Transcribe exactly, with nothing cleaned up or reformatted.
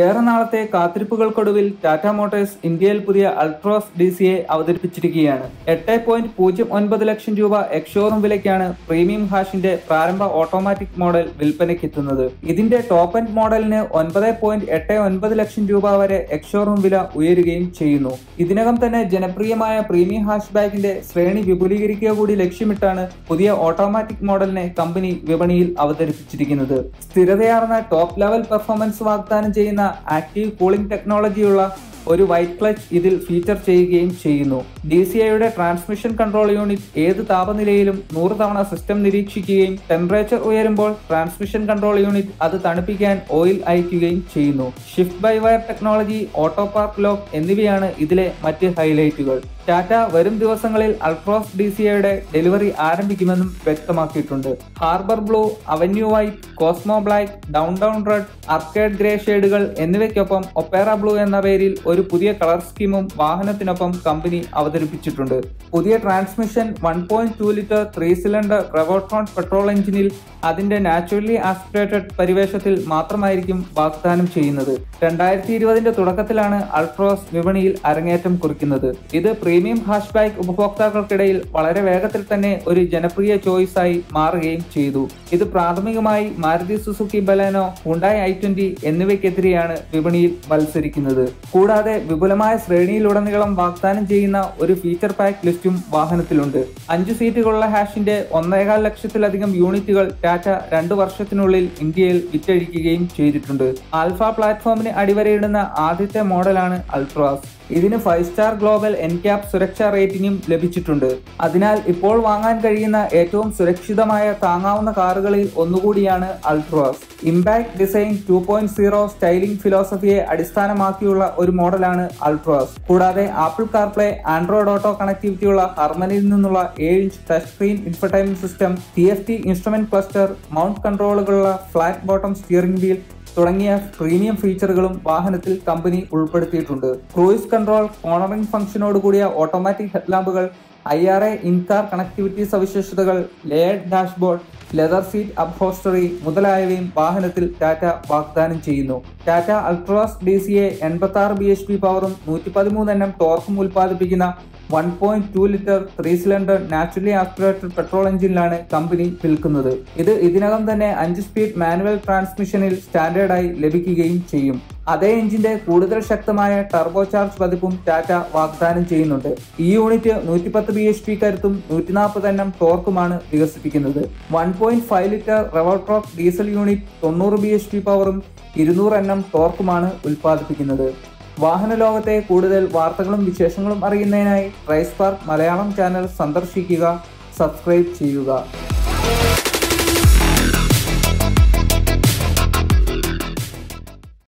ഏറെ നാളത്തെ കാത്തിരിപ്പുകൾക്കൊടുവിൽ ടാറ്റ മോട്ടോഴ്സ് ഇന്ത്യയിൽ പുതിയ അൾട്രോസ് ഡി സി എ അവതരിപ്പിച്ചിരിക്കുകയാണ്. എട്ട് പോയിന്റ് പൂജ്യം ഒൻപത് ലക്ഷം രൂപ എക്സ്ഷോറും വിലയ്ക്കാണ് പ്രീമിയം ഹാഷിന്റെ പ്രാരംഭ ഓട്ടോമാറ്റിക് മോഡൽ വിൽപ്പനയ്ക്കെത്തുന്നത്. ഇതിന്റെ ടോപ്പ് ആൻഡ് മോഡലിന് ഒൻപത് പോയിന്റ് എട്ട് ഒൻപത് ലക്ഷം രൂപ വരെ എക്സ്ഷോറും വില ഉയരുകയും ചെയ്യുന്നു. ഇതിനകം തന്നെ ജനപ്രിയമായ പ്രീമിയം ഹാഷ് ബാഗിന്റെ ശ്രേണി വിപുലീകരിക്കുക കൂടി ലക്ഷ്യമിട്ടാണ് പുതിയ ഓട്ടോമാറ്റിക് മോഡലിനെ കമ്പനി വിപണിയിൽ അവതരിപ്പിച്ചിരിക്കുന്നത്. സ്ഥിരതയാർന്ന ടോപ്പ് ലെവൽ പെർഫോമൻസ് വാഗ്ദാനം ചെയ്യുന്ന ആക്റ്റീവ് കൂളിംഗ് ടെക്നോളജിയുള്ള ഒരു വൈറ്റ് ക്ലച്ച് ഇതിൽ ഫീച്ചർ ചെയ്യുകയും ചെയ്യുന്നു. ഡി സി ഐയുടെ ട്രാൻസ്മിഷൻ കൺട്രോൾ യൂണിറ്റ് ഏത് താപനിലയിലും നൂറ് തവണ സിസ്റ്റം നിരീക്ഷിക്കുകയും ടെമ്പറേച്ചർ ഉയരുമ്പോൾ ട്രാൻസ്മിഷൻ കൺട്രോൾ യൂണിറ്റ് അത് തണുപ്പിക്കാൻ ഓയിൽ അയക്കുകയും ചെയ്യുന്നു. Shift by wire technology, auto park lock എന്നിവയാണ് ഇതിലെ മറ്റ് ഹൈലൈറ്റുകൾ. ടാറ്റ വരും ദിവസങ്ങളിൽ അൾട്രോസ് ഡി സി ഐയുടെ ഡെലിവറി ആരംഭിക്കുമെന്നും വ്യക്തമാക്കിയിട്ടുണ്ട്. Harbour blue, avenue white, cosmo black, downtown red, arcade grey ഷെയ്ഡുകൾ എന്നിവയ്ക്കൊപ്പം ഒപ്പേറ ബ്ലൂ എന്ന പേരിൽ ഒരു പുതിയ കളർ സ്കീമും വാഹനത്തിനൊപ്പം കമ്പനി അവതരിപ്പിച്ചിട്ടുണ്ട്. പുതിയ transmission one point two litre three cylinder Revotron petrol എഞ്ചിനിൽ അതിന്റെ നാച്ചുറലി ആസ്പിറേറ്റഡ് പരിവേഷത്തിൽ മാത്രമായിരിക്കും വാഗ്ദാനം ചെയ്യുന്നത്. രണ്ടായിരത്തി ഇരുപതിന്റെ തുടക്കത്തിലാണ് അൾട്രോസ് വിപണിയിൽ അരങ്ങേറ്റം കുറിക്കുന്നത്. ഇത് പ്രീമിയം ഹാഷ് ബാക്ക് ഉപഭോക്താക്കൾക്കിടയിൽ വളരെ വേഗത്തിൽ തന്നെ ഒരു ജനപ്രിയ ചോയ്സായി മാറുകയും ചെയ്തു. ഇത് പ്രാഥമികമായി Maruti Suzuki Baleno, Hyundai i twenty എന്നിവയ്ക്കെതിരെയാണ് വിപണിയിൽ മത്സരിക്കുന്നത്. കൂടാതെ വിപുലമായ ശ്രേണിയിലുടനീളം വാഗ്ദാനം ചെയ്യുന്ന ഒരു ഫീച്ചർ പാക്ക് ലിസ്റ്റും വാഹനത്തിലുണ്ട്. അഞ്ചു സീറ്റുകളുള്ള ഹാഷിന്റെ ഒന്നേകാൽ ലക്ഷത്തിലധികം യൂണിറ്റുകൾ ടാറ്റ രണ്ടു വർഷത്തിനുള്ളിൽ ഇന്ത്യയിൽ വിറ്റഴിക്കുകയും ചെയ്തിട്ടുണ്ട്. ആൽഫ പ്ലാറ്റ്ഫോമിന് അടിവരയിടുന്ന ആദ്യത്തെ മോഡലാണ് അൾട്രോസ്. ഇതിന് ഫൈവ് സ്റ്റാർ ഗ്ലോബൽ എൻകാപ് സുരക്ഷാ റേറ്റിംഗും ലഭിച്ചിട്ടുണ്ട്. അതിനാൽ ഇപ്പോൾ വാങ്ങാൻ കഴിയുന്ന ഏറ്റവും സുരക്ഷിതമായ താങ്ങാവുന്ന കാറുകളിൽ ഒന്നുകൂടിയാണ് Altroz. Impact design two point zero styling ഫിലോസഫിയെ അടിസ്ഥാനമാക്കിയുള്ള ഒരു മോഡലാണ് അൾട്രോസ്. കൂടാതെ ആപ്പിൾ കാർപ്ലേ, ആൻഡ്രോയിഡ് ഓട്ടോ കണക്ടിവിറ്റിയുള്ള ഹർമനിയിൽ നിന്നുള്ള ഏഴ് inch touch screen infotainment system, T F T instrument cluster, mount കൺട്രോളുകളുള്ള ഫ്ലാറ്റ് ബോട്ടം സ്റ്റിയറിംഗ് വീൽ തുടങ്ങിയ പ്രീമിയം ഫീച്ചറുകളും വാഹനത്തിൽ കമ്പനി ഉൾപ്പെടുത്തിയിട്ടുണ്ട്. ക്രൂയിസ് കൺട്രോൾ, കോർണറിംഗ് ഫംഗ്ഷനോട് കൂടിയ ഓട്ടോമാറ്റിക് ഹെഡ്ലാമ്പുകൾ, I R A in car connectivity സവിശേഷതകൾ, layered dashboard, leather seat upholstery മുതലായവയും വാഹനത്തിൽ ടാറ്റ വാഗ്ദാനം ചെയ്യുന്നു. Tata Altroz D C A എൺപത്തി ആറ് ബി എച്ച് പി പവറും നൂറ്റി പതിമൂന്ന് എണ്ണം ടോർക്കും ഉൽപ്പാദിപ്പിക്കുന്ന one point two litre three cylinder naturally aspirated petrol എഞ്ചിനിലാണ് കമ്പനി വിൽക്കുന്നത്. ഇത് ഇതിനകം തന്നെ അഞ്ച് സ്പീഡ് മാനുവൽ ട്രാൻസ്മിഷനിൽ സ്റ്റാൻഡേർഡായി ലഭിക്കുകയും ചെയ്യും. അതേ എഞ്ചിന്റെ കൂടുതൽ ശക്തമായ ടർബോ ചാർജ് പതിപ്പും ടാറ്റ വാഗ്ദാനം ചെയ്യുന്നുണ്ട്. ഈ യൂണിറ്റ് നൂറ്റി പത്ത് ബി എച്ച് പി കരുത്തും നൂറ്റി നാൽപ്പത് എണ്ണം ടോർക്കുമാണ് വികസിപ്പിക്കുന്നത്. One point five litre Revotorq diesel unit തൊണ്ണൂറ് ബി എച്ച് പി പവറും ഇരുന്നൂറ് എണ്ണം ടോർക്കുമാണ് ഉൽപ്പാദിപ്പിക്കുന്നത്. വാഹന ലോകത്തെ കൂടുതൽ വാർത്തകളും വിശേഷങ്ങളും അറിയുന്നതിനായി ഡ്രൈവ് സ്പാർക്ക് മലയാളം ചാനൽ സന്ദർശിക്കുക, സബ്സ്ക്രൈബ് ചെയ്യുക.